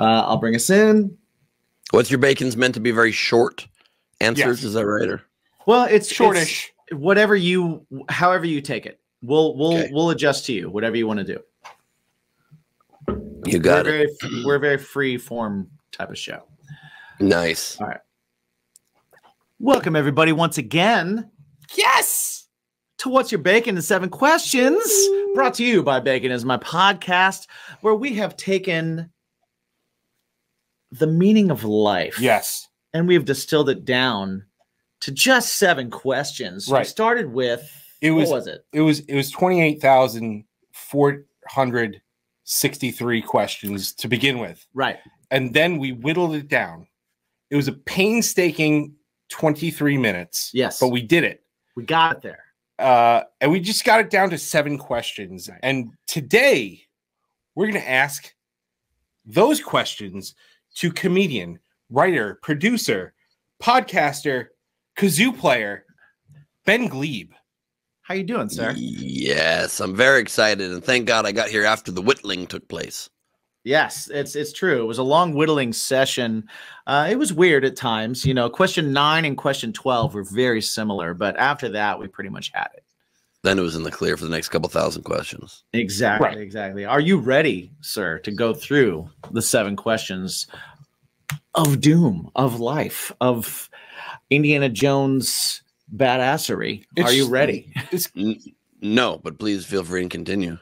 I'll bring us in. What's your bacon's meant to be very short answers? Yes. Is that right? Or? Well, it's shortish. It's whatever you, however you take it, we'll adjust to you. Whatever you want to do. You got it. We're a very free form type of show. Nice. All right. Welcome everybody once again. Yes. To What's Your Bacon in 7 Questions, brought to you by Bacon is My Podcast, where we have taken the meaning of life. Yes. And we've distilled it down to just 7 questions. Right. We started with, it was 28,463 questions to begin with. Right. And then we whittled it down. It was a painstaking 23 minutes. Yes. But we did it. We got it there. And we just got it down to 7 questions. Right. And today we're going to ask those questions to comedian, writer, producer, podcaster, kazoo player, Ben Gleib. How you doing, sir? Yes, I'm very excited. And thank God I got here after the whittling took place. Yes, it's true. It was a long whittling session. It was weird at times. You know, question 9 and question 12 were very similar, but after that, we pretty much had it. Then it was in the clear for the next couple thousand questions. Exactly, right. Exactly. Are you ready, sir, to go through the 7 questions of doom, of life, of Indiana Jones badassery? Are you ready? No, but please feel free and continue.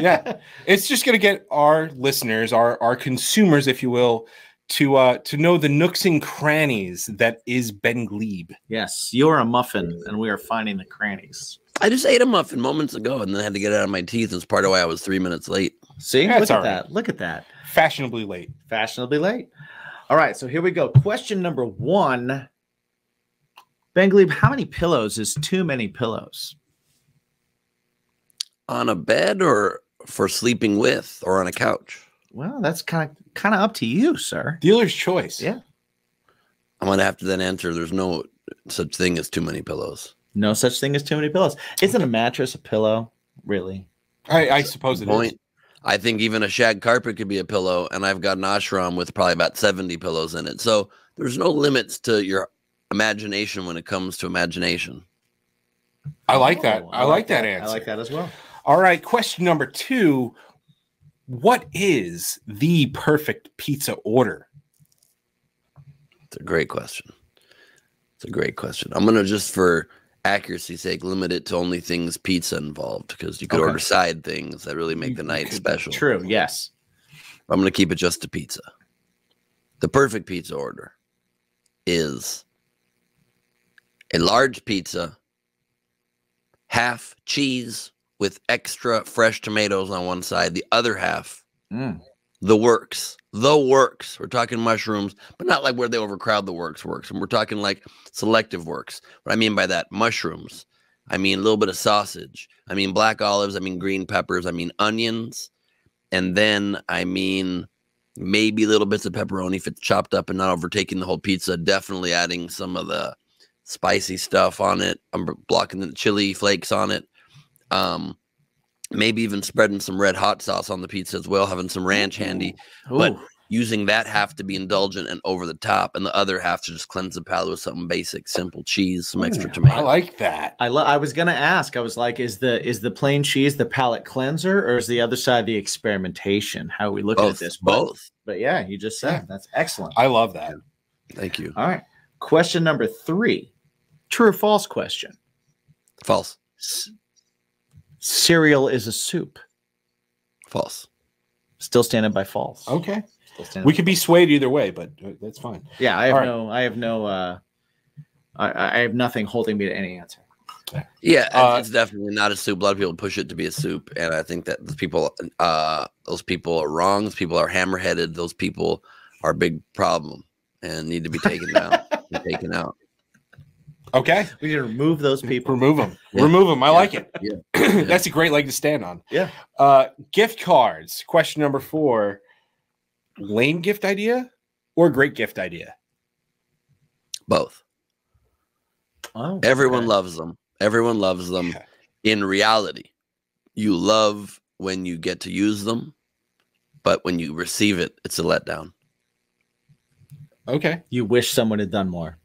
Yeah, it's just going to get our listeners, our consumers, if you will, to know the nooks and crannies that is Ben Gleib. Yes, you're a muffin, and we are finding the crannies. I just ate a muffin moments ago, and then had to get it out of my teeth. That's part of why I was 3 minutes late. See, yeah, look at that. Look at that. Fashionably late. Fashionably late. All right, so here we go. Question number 1. Ben Gleib, how many pillows is too many pillows? On a bed or for sleeping with or on a couch? Well, that's kind of up to you, sir. Dealer's choice. Yeah. I'm going to have to then answer. There's no such thing as too many pillows. No such thing as too many pillows. Isn't a mattress a pillow? Really? I suppose it is. I think even a shag carpet could be a pillow. And I've got an ashram with probably about 70 pillows in it. So there's no limits to your imagination when it comes to imagination. I like that. I like that answer. I like that as well. All right, question number 2. What is the perfect pizza order? It's a great question. It's a great question. I'm going to, just for accuracy's sake, limit it to only things pizza involved, because you could order side things that really make the night special. True, yes. I'm going to keep it just to pizza. The perfect pizza order is a large pizza, half cheese, with extra fresh tomatoes on one side, the other half, the works. The works. We're talking mushrooms, but not like where they overcrowd the works. And we're talking like selective works. What I mean by that, mushrooms. I mean a little bit of sausage. I mean black olives. I mean green peppers. I mean onions. And then I mean maybe little bits of pepperoni if it's chopped up and not overtaking the whole pizza. Definitely adding some of the spicy stuff on it. I'm blocking the chili flakes on it. Maybe even spreading some red hot sauce on the pizza as well, having some ranch handy. Ooh. But using that half to be indulgent and over the top, and the other half to just cleanse the palate with something basic, simple cheese, some extra tomato. I like that. I was gonna ask. I was like, is the plain cheese the palate cleanser, or is the other side the experimentation? How are we looking at this? Both. But yeah, you just said that's excellent. I love that. Thank you. All right. Question number 3. True or false question? False. Cereal is a soup. False. Still standing by false. Okay. We could be swayed either way, but that's fine. Yeah, I have I have nothing holding me to any answer. Yeah, it's definitely not a soup. A lot of people push it to be a soup, and I think that those people are wrong. Those people are hammer-headed. Those people are a big problem and need to be taken down, taken out. Okay. We need to remove those people. Remove them. Yeah. Remove them. I like it. Yeah. That's a great leg to stand on. Yeah. Gift cards. Question number 4. Lame gift idea or great gift idea? Both. Oh, everyone loves them. Everyone loves them. Yeah. In reality, you love when you get to use them. but when you receive it, it's a letdown. Okay. You wish someone had done more.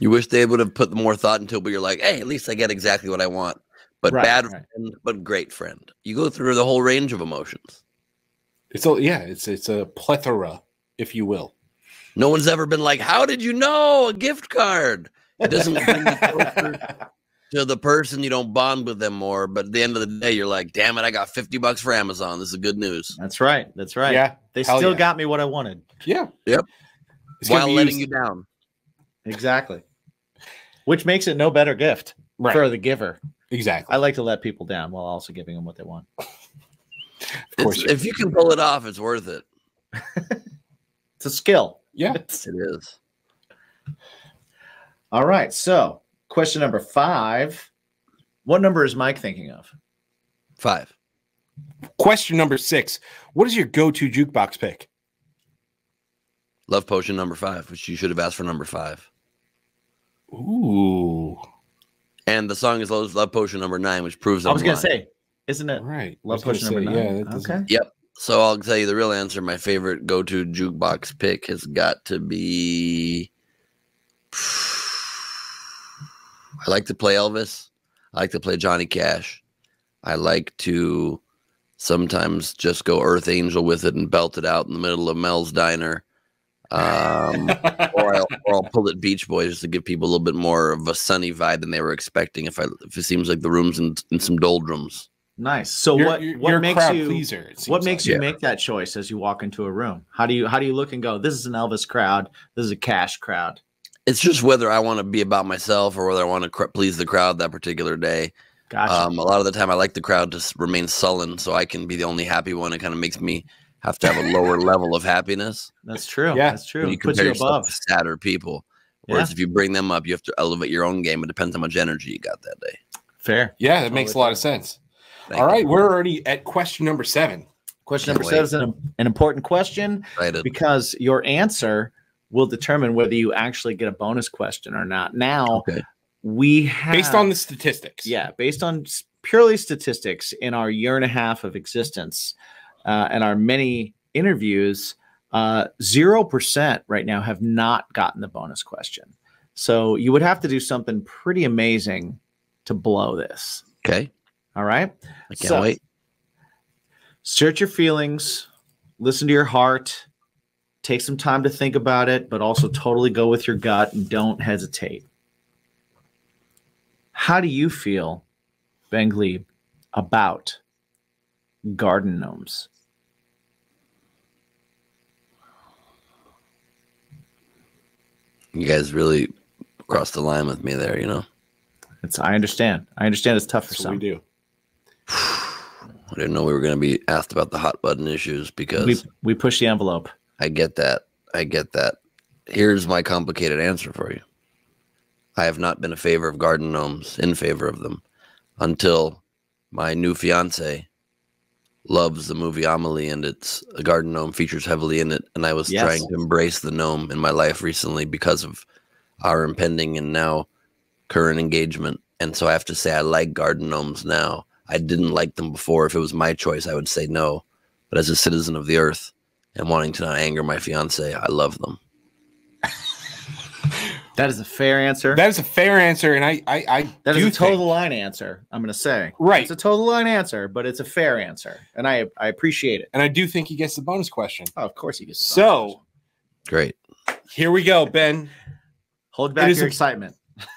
You wish they would have put more thought into it, but you're like, hey, at least I get exactly what I want. But right, bad right. friend, but great friend. You go through the whole range of emotions. It's all, yeah, it's a plethora, if you will. No one's ever been like, how did you know? A gift card. It doesn't bring you closer to the person. You don't bond with them more. But at the end of the day, you're like, damn it, I got $50 for Amazon. This is good news. That's right. That's right. Yeah. They Hell still yeah. got me what I wanted. Yeah. Yep. It's While letting you down. Exactly. Which makes it no better gift right. for the giver. Exactly. I like to let people down while also giving them what they want. If you can pull it off, it's worth it. It's a skill. Yeah, it is. All right. So question number 5. What number is Mike thinking of? 5. Question number 6. What is your go-to jukebox pick? Love Potion number 5, which you should have asked for number 5. Ooh. And the song is Love Potion number 9, which proves I was going to say, isn't it? Right. Love Potion number 9. Yeah, okay. Yep. So I'll tell you the real answer. My favorite go-to jukebox pick has got to be, I like to play Elvis. I like to play Johnny Cash. I like to sometimes just go Earth Angel with it and belt it out in the middle of Mel's Diner. Or I'll pull it Beach Boys just to give people a little bit more of a sunny vibe than they were expecting. If it seems like the room's in some doldrums. Nice. So what makes you pleaser, what makes you make that choice as you walk into a room? How do you look and go, this is an Elvis crowd, this is a Cash crowd? It's just whether I want to be about myself or whether I want to please the crowd that particular day. Gotcha. A lot of the time I like the crowd to remain sullen so I can be the only happy one. It kind of makes me have to have a lower level of happiness. That's true. Yeah, that's true. When you compare yourself to sadder people. Whereas if you bring them up, you have to elevate your own game. It depends how much energy you got that day. Fair. Yeah, that makes a lot of sense. All right, we're already at question number 7. Question number 7 is an important question because your answer will determine whether you actually get a bonus question or not. Now, we have... Based on the statistics. Yeah, based on purely statistics in our year and a half of existence and our many interviews, 0% right now have not gotten the bonus question. So you would have to do something pretty amazing to blow this. Okay. All right. I can't wait. Search your feelings. Listen to your heart. Take some time to think about it, but also totally go with your gut and don't hesitate. How do you feel, Ben Gleib, about garden gnomes? You guys really crossed the line with me there, you know? I understand. I understand it's tough for some. That's what we do. I didn't know we were going to be asked about the hot button issues because we push the envelope. I get that. I get that. Here's my complicated answer for you. I have not been in favor of garden gnomes until my new fiance loves the movie Amelie, and it's a garden gnome features heavily in it. And I was trying to embrace the gnome in my life recently because of our impending and now current engagement. And so I have to say I like garden gnomes now. I didn't like them before. If it was my choice, I would say no. But as a citizen of the earth and wanting to not anger my fiance, I love them. That is a fair answer. That is a fair answer. And that is a total line answer, I'm going to say. Right. It's a total line answer, but it's a fair answer. And I appreciate it. And I do think he gets the bonus question. Oh, of course he gets the bonus question. Great. Here we go, Ben. Hold back your excitement.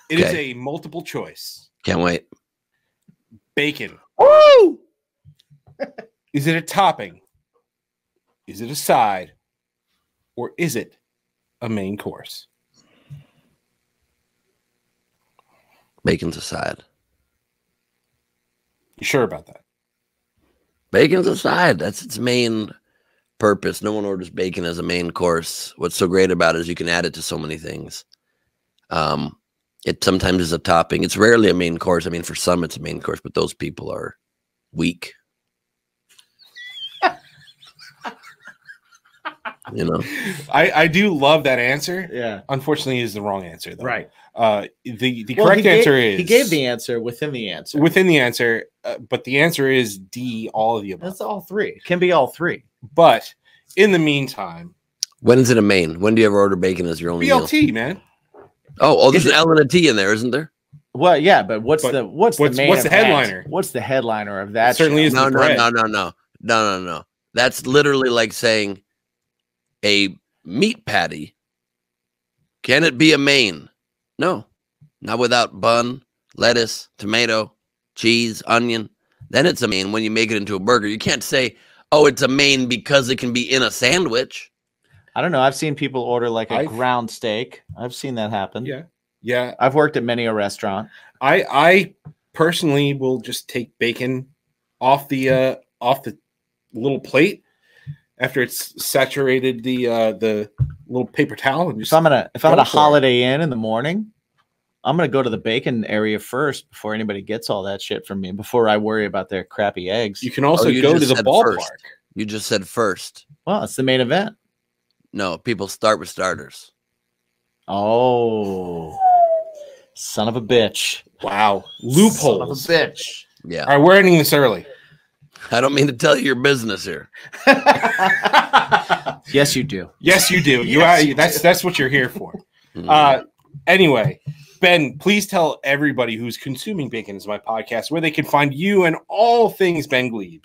It is a multiple choice. Can't wait. Bacon. Woo! Is it a topping? Is it a side? Or is it a main course? Bacon's a side. You sure about that? Bacon's a side. That's its main purpose. No one orders bacon as a main course. What's so great about it is you can add it to so many things. It sometimes is a topping. It's rarely a main course. I mean, for some, it's a main course, but those people are weak. You know, I do love that answer. Yeah. Unfortunately, it is the wrong answer, though. Right. The correct answer is... He gave the answer within the answer. Within the answer, but the answer is D, all of the above. That's all 3. It can be all 3. But in the meantime. When is it a main? When do you ever order bacon as your own BLT meal? Man. Oh, there's an L and a T in there, isn't there? Well, yeah, but what's the headliner? What's the headliner of that? It certainly is no. That's literally like saying a meat patty. Can it be a main? No, not without bun, lettuce, tomato, cheese, onion. Then it's a main when you make it into a burger. You can't say, oh, it's a main because it can be in a sandwich. I don't know. I've seen people order like a ground steak. I've seen that happen. Yeah. Yeah. I've worked at many a restaurant. I personally will just take bacon off the little plate after it's saturated the little paper towel. And just if I'm at a Holiday Inn in the morning, I'm going to go to the bacon area first before anybody gets all that shit from me, before I worry about their crappy eggs. You can also go to the ballpark. First. You just said first. Well, it's the main event. No, people start with starters. Oh, son of a bitch. Wow. Loopholes. Son of a bitch. Yeah. All right, we're ending this early. I don't mean to tell you your business here. Yes, you do. Yes, you do. That's what you're here for. Anyway, Ben, please tell everybody who's consuming Bacon is My Podcast where they can find you and all things Ben Gleib.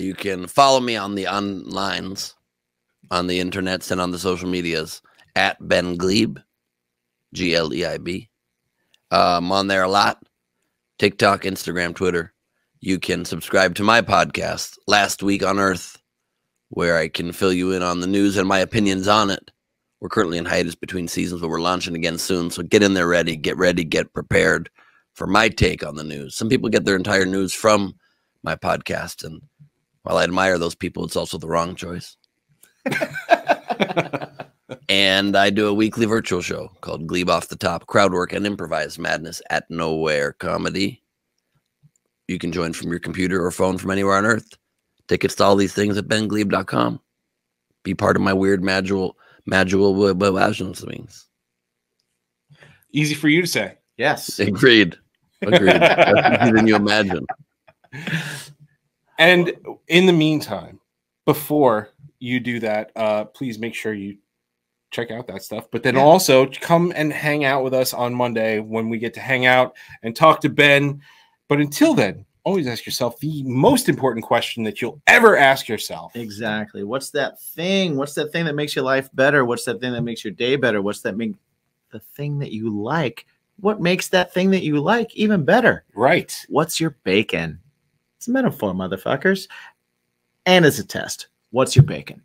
You can follow me on the online. On the internets and on the social medias at Ben Gleib, G-L-E-I-B. I'm on there a lot. TikTok, Instagram, Twitter. You can subscribe to my podcast, Last Week on Earth, where I can fill you in on the news and my opinions on it. We're currently in hiatus between seasons, but we're launching again soon. So get in there ready, get prepared for my take on the news. Some people get their entire news from my podcast. And while I admire those people, it's also the wrong choice. And I do a weekly virtual show called Gleib Off the Top, Crowdwork and Improvised Madness at Nowhere Comedy. You can join from your computer or phone from anywhere on earth. Tickets to all these things at bengleib.com. Be part of my weird magical swings. Easy for you to say. Yes. Agreed. That's easier than you imagine. And in the meantime, before you do that, please make sure you check out that stuff, but then also come and hang out with us on Monday when we get to hang out and talk to Ben. But until then, always ask yourself the most important question that you'll ever ask yourself. Exactly. What's that thing? What's that thing that makes your life better? What's that thing that makes your day better? What's that mean? The thing that you like? What makes that thing that you like even better? Right. What's your bacon? It's a metaphor, motherfuckers. And it's a test. What's your bacon?